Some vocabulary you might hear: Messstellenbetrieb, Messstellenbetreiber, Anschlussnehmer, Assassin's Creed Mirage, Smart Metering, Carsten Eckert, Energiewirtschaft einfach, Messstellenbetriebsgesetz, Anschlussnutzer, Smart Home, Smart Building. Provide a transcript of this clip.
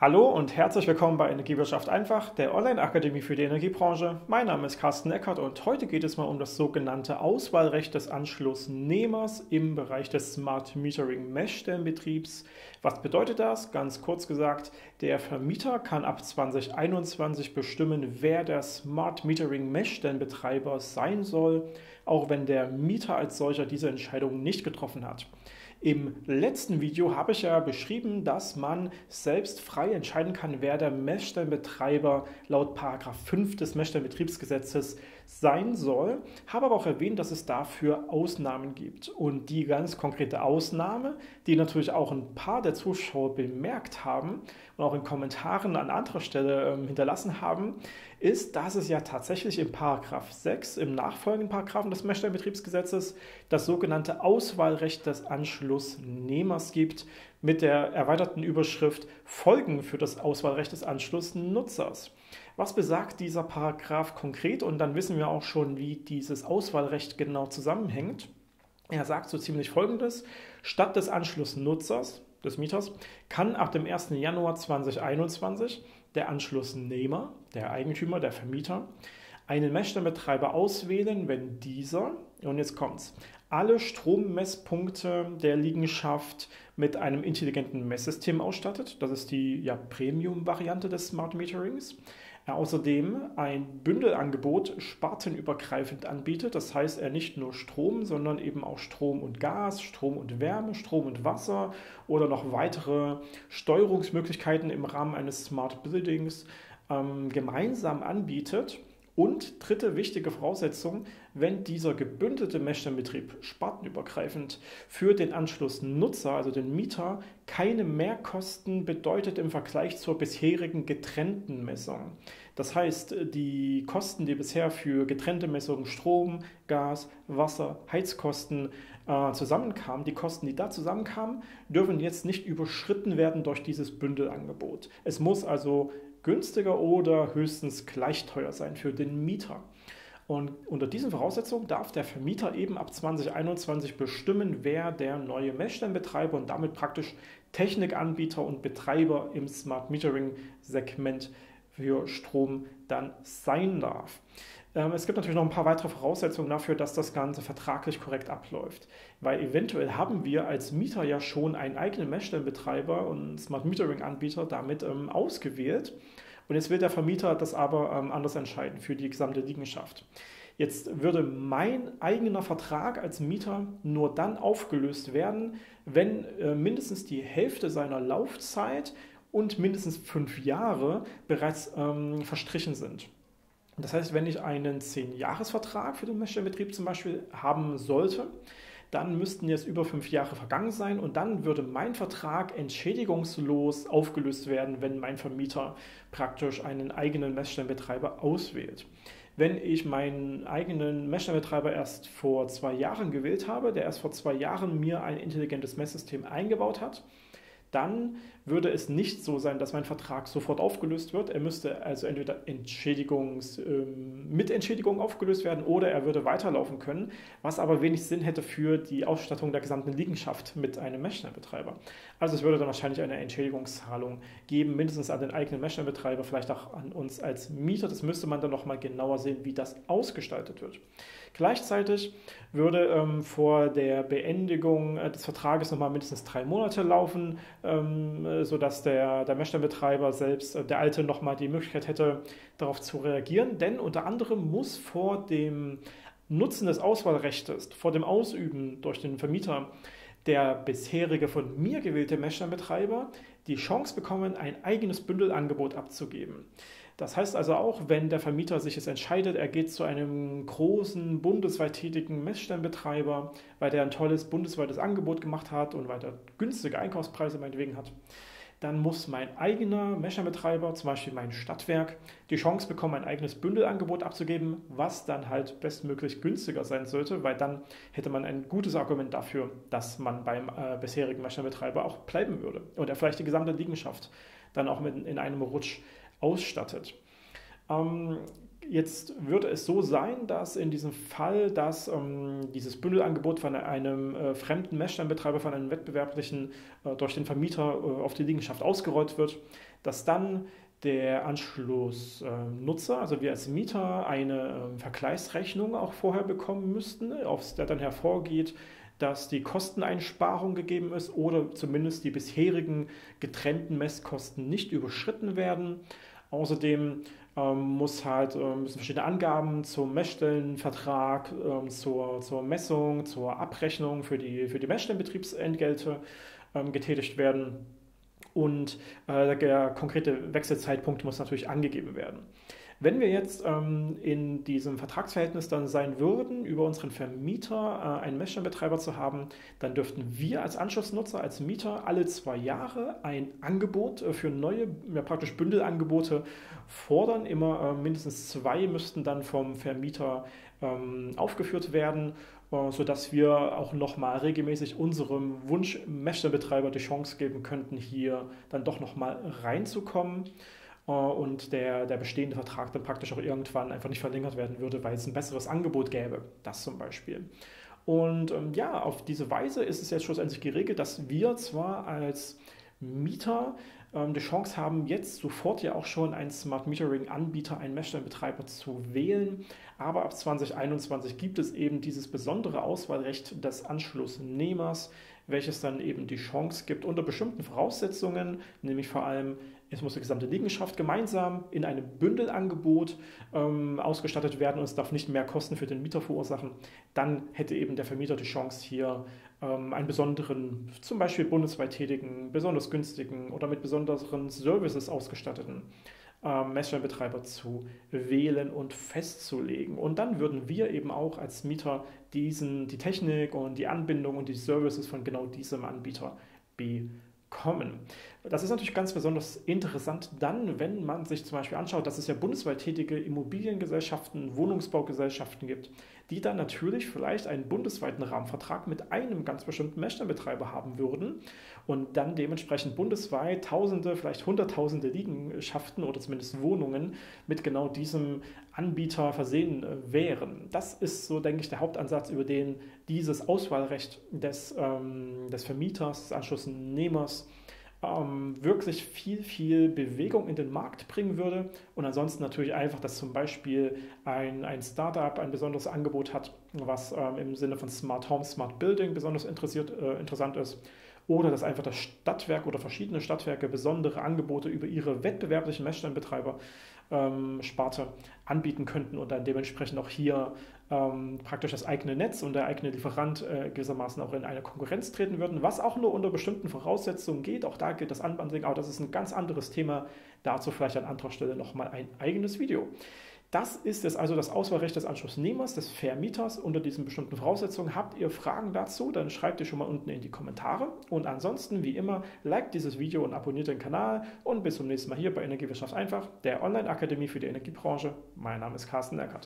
Hallo und herzlich willkommen bei Energiewirtschaft einfach, der Online-Akademie für die Energiebranche. Mein Name ist Carsten Eckert und heute geht es mal um das sogenannte Auswahlrecht des Anschlussnehmers im Bereich des Smart Metering Messstellenbetriebs. Was bedeutet das? Ganz kurz gesagt, der Vermieter kann ab 2021 bestimmen, wer der Smart Metering Messstellenbetreiber sein soll, auch wenn der Mieter als solcher diese Entscheidung nicht getroffen hat. Im letzten Video habe ich ja beschrieben, dass man selbst frei entscheiden kann, wer der Messstellenbetreiber laut § 5 des Messstellenbetriebsgesetzes sein soll, habe aber auch erwähnt, dass es dafür Ausnahmen gibt. Und die ganz konkrete Ausnahme, die natürlich auch ein paar der Zuschauer bemerkt haben und auch in Kommentaren an anderer Stelle hinterlassen haben, ist, dass es ja tatsächlich im § 6, im nachfolgenden Paragraphen des Messstellenbetriebsgesetzes, das sogenannte Auswahlrecht des Anschlussnehmers gibt, mit der erweiterten Überschrift Folgen für das Auswahlrecht des Anschlussnutzers. Was besagt dieser Paragraph konkret? Und dann wissen wir auch schon, wie dieses Auswahlrecht genau zusammenhängt. Er sagt so ziemlich Folgendes: Statt des Anschlussnutzers, des Mieters, kann ab dem 1. Januar 2021 der Anschlussnehmer, der Eigentümer, der Vermieter, einen Messstellenbetreiber auswählen, wenn dieser, und jetzt kommt's, alle Strommesspunkte der Liegenschaft mit einem intelligenten Messsystem ausstattet. Das ist die Premium-Variante des Smart Meterings. Er außerdem ein Bündelangebot spartenübergreifend anbietet. Das heißt, er nicht nur Strom, sondern eben auch Strom und Gas, Strom und Wärme, Strom und Wasser oder noch weitere Steuerungsmöglichkeiten im Rahmen eines Smart Buildings gemeinsam anbietet. Und dritte wichtige Voraussetzung, wenn dieser gebündelte Messstellenbetrieb spartenübergreifend für den Anschlussnutzer, also den Mieter, keine Mehrkosten bedeutet im Vergleich zur bisherigen getrennten Messung. Das heißt, die Kosten, die bisher für getrennte Messungen Strom, Gas, Wasser, Heizkosten zusammenkamen, die Kosten, die da zusammenkamen, dürfen jetzt nicht überschritten werden durch dieses Bündelangebot. Es muss also günstiger oder höchstens gleich teuer sein für den Mieter. Und unter diesen Voraussetzungen darf der Vermieter eben ab 2021 bestimmen, wer der neue Messstellenbetreiber und damit praktisch Technikanbieter und Betreiber im Smart Metering Segment für Strom dann sein darf. Es gibt natürlich noch ein paar weitere Voraussetzungen dafür, dass das Ganze vertraglich korrekt abläuft. Weil eventuell haben wir als Mieter ja schon einen eigenen Messstellenbetreiber und Smart Metering-Anbieter damit ausgewählt. Und jetzt will der Vermieter das aber anders entscheiden für die gesamte Liegenschaft. Jetzt würde mein eigener Vertrag als Mieter nur dann aufgelöst werden, wenn mindestens die Hälfte seiner Laufzeit und mindestens 5 Jahre bereits verstrichen sind. Das heißt, wenn ich einen 10-Jahres-Vertrag für den Messstellenbetrieb zum Beispiel haben sollte, dann müssten jetzt über 5 Jahre vergangen sein und dann würde mein Vertrag entschädigungslos aufgelöst werden, wenn mein Vermieter praktisch einen eigenen Messstellenbetreiber auswählt. Wenn ich meinen eigenen Messstellenbetreiber erst vor 2 Jahren gewählt habe, der erst vor 2 Jahren mir ein intelligentes Messsystem eingebaut hat, dann würde es nicht so sein, dass mein Vertrag sofort aufgelöst wird. Er müsste also entweder mit Entschädigung aufgelöst werden oder er würde weiterlaufen können, was aber wenig Sinn hätte für die Ausstattung der gesamten Liegenschaft mit einem Messstellenbetreiber. Also es würde dann wahrscheinlich eine Entschädigungszahlung geben, mindestens an den eigenen Messstellenbetreiber, vielleicht auch an uns als Mieter. Das müsste man dann nochmal genauer sehen, wie das ausgestaltet wird. Gleichzeitig würde vor der Beendigung des Vertrages nochmal mindestens 3 Monate laufen, sodass der Messstellenbetreiber selbst, der Alte, nochmal die Möglichkeit hätte, darauf zu reagieren. Denn unter anderem muss vor dem Nutzen des Auswahlrechts, vor dem Ausüben durch den Vermieter, der bisherige von mir gewählte Messstellenbetreiber die Chance bekommen, ein eigenes Bündelangebot abzugeben. Das heißt also auch, wenn der Vermieter sich jetzt entscheidet, er geht zu einem großen bundesweit tätigen Messstellenbetreiber, weil der ein tolles bundesweites Angebot gemacht hat und weil der günstige Einkaufspreise meinetwegen hat, dann muss mein eigener Messstellenbetreiber, zum Beispiel mein Stadtwerk, die Chance bekommen, ein eigenes Bündelangebot abzugeben, was dann halt bestmöglich günstiger sein sollte, weil dann hätte man ein gutes Argument dafür, dass man beim bisherigen Messstellenbetreiber auch bleiben würde und er vielleicht die gesamte Liegenschaft dann auch in einem Rutsch ausstattet. Jetzt würde es so sein, dass in diesem Fall, dass dieses Bündelangebot von einem fremden Messstellenbetreiber, von einem wettbewerblichen, durch den Vermieter auf die Liegenschaft ausgerollt wird, dass dann der Anschlussnutzer, also wir als Mieter, eine Vergleichsrechnung auch vorher bekommen müssten, aus der dann hervorgeht, dass die Kosteneinsparung gegeben ist oder zumindest die bisherigen getrennten Messkosten nicht überschritten werden. Außerdem müssen verschiedene Angaben zum Messstellenvertrag, zur Messung, zur Abrechnung für die Messstellenbetriebsentgelte getätigt werden. Und der konkrete Wechselzeitpunkt muss natürlich angegeben werden. Wenn wir jetzt in diesem Vertragsverhältnis dann sein würden, über unseren Vermieter einen Messstellenbetreiber zu haben, dann dürften wir als Anschlussnutzer, als Mieter alle 2 Jahre ein Angebot für neue, ja, praktisch Bündelangebote fordern. Immer mindestens 2 müssten dann vom Vermieter aufgeführt werden, sodass wir auch nochmal regelmäßig unserem Wunsch-Messstellenbetreiber die Chance geben könnten, hier dann doch nochmal reinzukommen. Und der bestehende Vertrag dann praktisch auch irgendwann einfach nicht verlängert werden würde, weil es ein besseres Angebot gäbe, das zum Beispiel. Und ja, auf diese Weise ist es jetzt schlussendlich geregelt, dass wir zwar als Mieter die Chance haben, jetzt sofort ja auch schon einen Smart Metering Anbieter, einen Messstellenbetreiber zu wählen, aber ab 2021 gibt es eben dieses besondere Auswahlrecht des Anschlussnehmers, welches dann eben die Chance gibt, unter bestimmten Voraussetzungen, nämlich vor allem, es muss die gesamte Liegenschaft gemeinsam in einem Bündelangebot ausgestattet werden und es darf nicht mehr Kosten für den Mieter verursachen, dann hätte eben der Vermieter die Chance, hier einen besonderen, zum Beispiel bundesweit tätigen, besonders günstigen oder mit besonderen Services ausgestatteten Messstellenbetreiber zu wählen und festzulegen. Und dann würden wir eben auch als Mieter die Technik und die Anbindung und die Services von genau diesem Anbieter bekommen. Das ist natürlich ganz besonders interessant dann, wenn man sich zum Beispiel anschaut, dass es ja bundesweit tätige Immobiliengesellschaften, Wohnungsbaugesellschaften gibt, die dann natürlich vielleicht einen bundesweiten Rahmenvertrag mit einem ganz bestimmten Messstellenbetreiber haben würden und dann dementsprechend bundesweit Tausende, vielleicht Hunderttausende Liegenschaften oder zumindest Wohnungen mit genau diesem Anbieter versehen wären. Das ist so, denke ich, der Hauptansatz, über den dieses Auswahlrecht des Vermieters, des Anschlussnehmers wirklich viel, viel Bewegung in den Markt bringen würde und ansonsten natürlich einfach, dass zum Beispiel ein Startup ein besonderes Angebot hat, was im Sinne von Smart Home, Smart Building besonders interessant ist oder dass einfach das Stadtwerk oder verschiedene Stadtwerke besondere Angebote über ihre wettbewerblichen Messstellenbetreiber Sparte anbieten könnten und dann dementsprechend auch hier praktisch das eigene Netz und der eigene Lieferant gewissermaßen auch in eine Konkurrenz treten würden, was auch nur unter bestimmten Voraussetzungen geht. Auch da gilt das Anbandling, aber das ist ein ganz anderes Thema. Dazu vielleicht an anderer Stelle nochmal ein eigenes Video. Das ist jetzt also das Auswahlrecht des Anschlussnehmers, des Vermieters unter diesen bestimmten Voraussetzungen. Habt ihr Fragen dazu, dann schreibt ihr schon mal unten in die Kommentare. Und ansonsten, wie immer, liked dieses Video und abonniert den Kanal. Und bis zum nächsten Mal hier bei Energiewirtschaft einfach, der Online-Akademie für die Energiebranche. Mein Name ist Carsten Eckert.